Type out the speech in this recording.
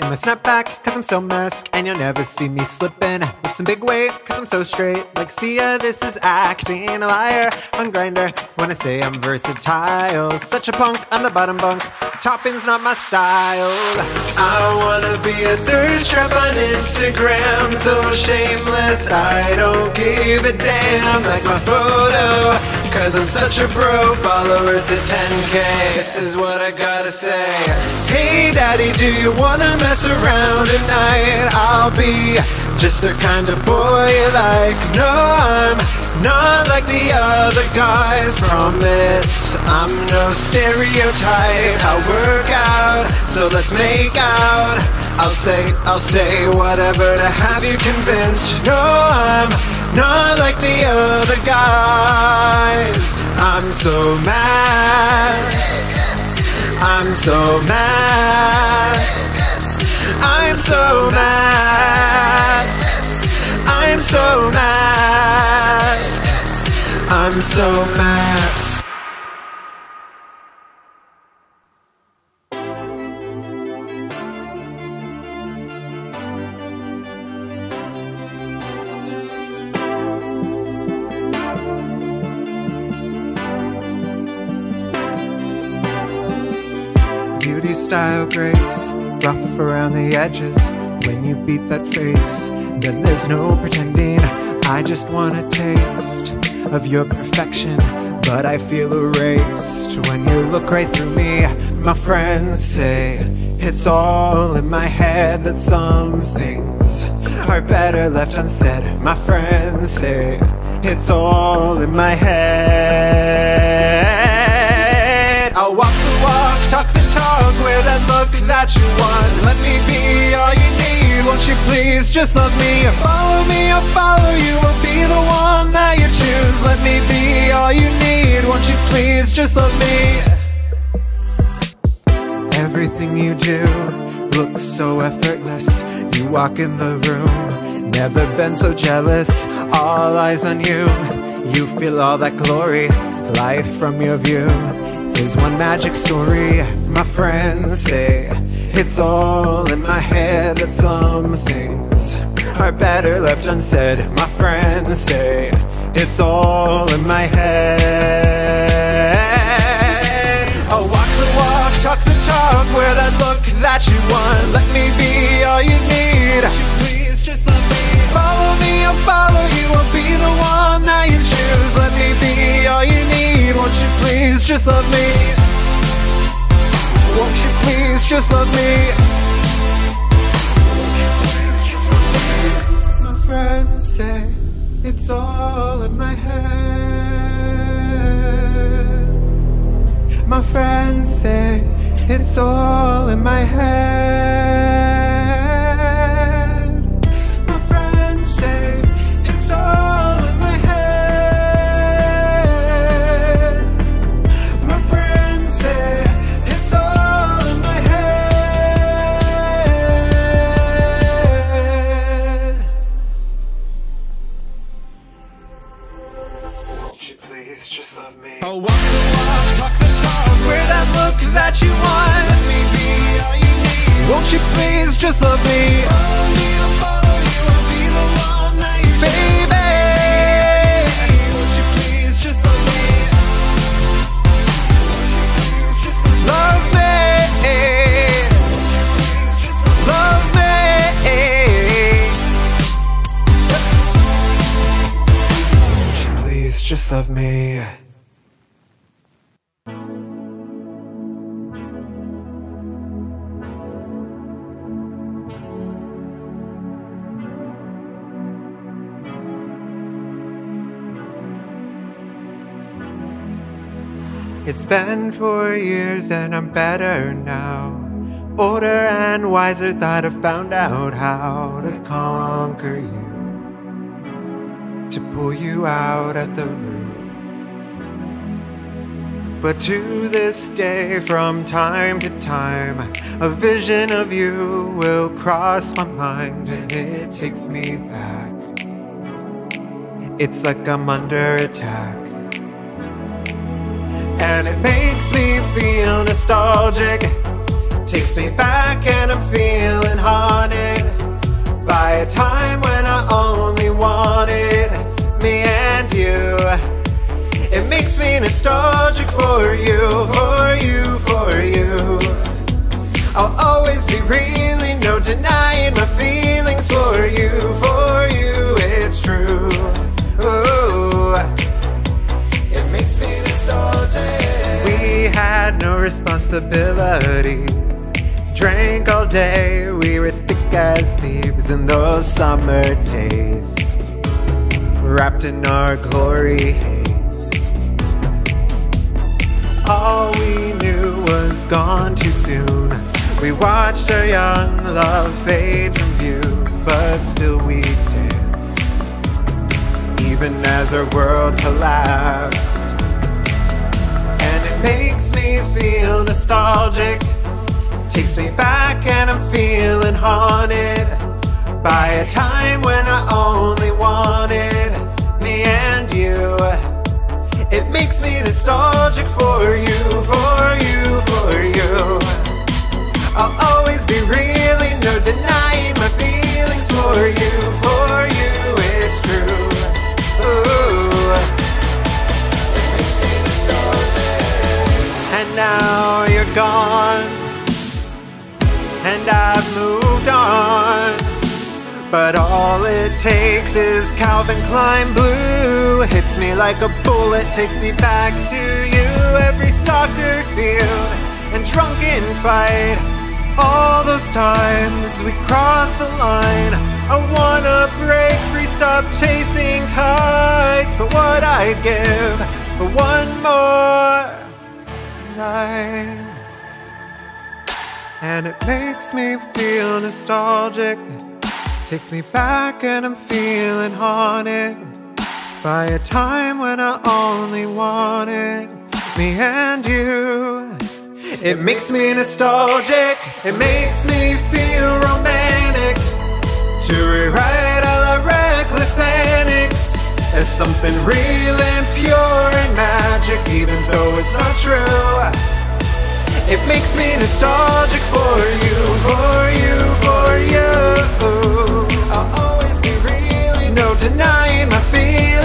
in my snapback, cause I'm so Masc, and you'll never see me slipping with some big weight, cause I'm so straight. Like, see ya, this is acting a liar on Grindr when I say I'm versatile. Such a punk, I'm the bottom bunk, topping's not my style. I wanna be a thirst trap on Instagram, so shameless, I don't give a damn. Like my photo, cause I'm such a pro, followers at 10K. This is what I gotta say. Hey daddy, do you wanna mess around tonight? I'll be just the kind of boy you like. No, I'm not like the other guys, promise I'm no stereotype. I'll work out, so let's make out. I'll say whatever to have you convinced. No, I'm not like the other guys. I'm so Masc, I'm so Masc, I'm so Masc, I'm so Masc, I'm so Masc. Beauty, style, grace, rough around the edges. When you beat that face, then there's no pretending. I just want a taste of your perfection, but I feel erased when you look right through me. My friends say it's all in my head, that some things are better left unsaid. My friends say it's all in my head. I'll walk the walk, talk the talk, wear that look that you want. Let me be all you need, won't you please just love me? Or follow me, I'll follow you, I'll be the one that you choose. Let me be all you need, won't you please just love me? Everything you do looks so effortless. You walk in the room, never been so jealous. All eyes on you, you feel all that glory. Life from your view is one magic story. My friends say it's all in my head, that some things are better left unsaid. My friends say it's all in my head. I'll walk the walk, talk the talk, wear that look that you want. Let me be all you need, would you please just let me? Follow me, I'll follow you, I'll be the one that you choose. Let me be all you need, won't you please just love me? Won't you please just love me? My friends say it's all in my head. My friends say it's all in my head. Please just love me. Oh, walk the walk, talk the talk, wear that look that you want. Let me be all you need, won't you please just love me? Follow me, I'll follow you, I'll be the one that you choose. Baby, won't you please just love me? Won't you please just love me? Love me. Just love me. It's been 4 years and I'm better now, older and wiser, thought I found out how to conquer you, to pull you out at the root. But to this day, from time to time, a vision of you will cross my mind, and it takes me back. It's like I'm under attack, and it makes me feel nostalgic. takes me back, and I'm feeling haunted by a time when I only wanted me and you. It makes me nostalgic for you, for you, for you. I'll always be really, no denying my feelings for you, for you. It's true. Ooh. It makes me nostalgic. We had no responsibilities, drank all day, we were thick as thieves in those summer days, wrapped in our glory haze. All we knew was gone too soon. We watched our young love fade from view, but still we danced, even as our world collapsed. And it makes me feel nostalgic, takes me back, and I'm feeling haunted by a time when I only wanted me and you. It makes me nostalgic for you, for you, for you. I'll always be really, no denying my feelings for you, it's true. Ooh. It makes me nostalgic. And now you're gone, and I've moved on, but all it takes is Calvin Klein blue. Hits me like a bullet, takes me back to you. Every soccer field and drunken fight, all those times we crossed the line. I wanna break free, stop chasing kites, but what I'd give for one more night. And it makes me feel nostalgic, takes me back, and I'm feeling haunted by a time when I only wanted me and you. It makes me nostalgic, it makes me feel romantic, to rewrite all our reckless antics as something real and pure and magic, even though it's not true. It makes me nostalgic for you, for you, for you. I'll always be really, no denying my feelings.